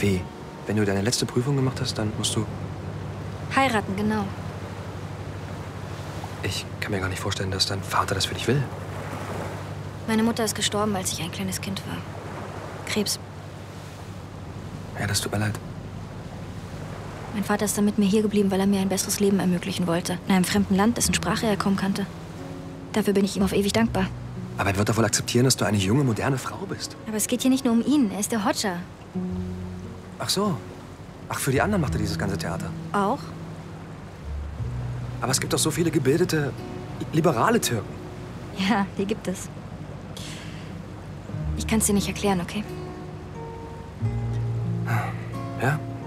Wie? Wenn du deine letzte Prüfung gemacht hast, dann musst du... Heiraten, genau. Ich kann mir gar nicht vorstellen, dass dein Vater das für dich will. Meine Mutter ist gestorben, als ich ein kleines Kind war. Krebs. Ja, das tut mir leid. Mein Vater ist dann mit mir hier geblieben, weil er mir ein besseres Leben ermöglichen wollte. In einem fremden Land, dessen Sprache er kaum kannte. Dafür bin ich ihm auf ewig dankbar. Aber er wird doch wohl akzeptieren, dass du eine junge, moderne Frau bist. Aber es geht hier nicht nur um ihn. Er ist der Hodja. Ach so. Ach, für die anderen macht er dieses ganze Theater. Auch? Aber es gibt doch so viele gebildete, liberale Türken. Ja, die gibt es. Ich kann es dir nicht erklären, okay? Ja?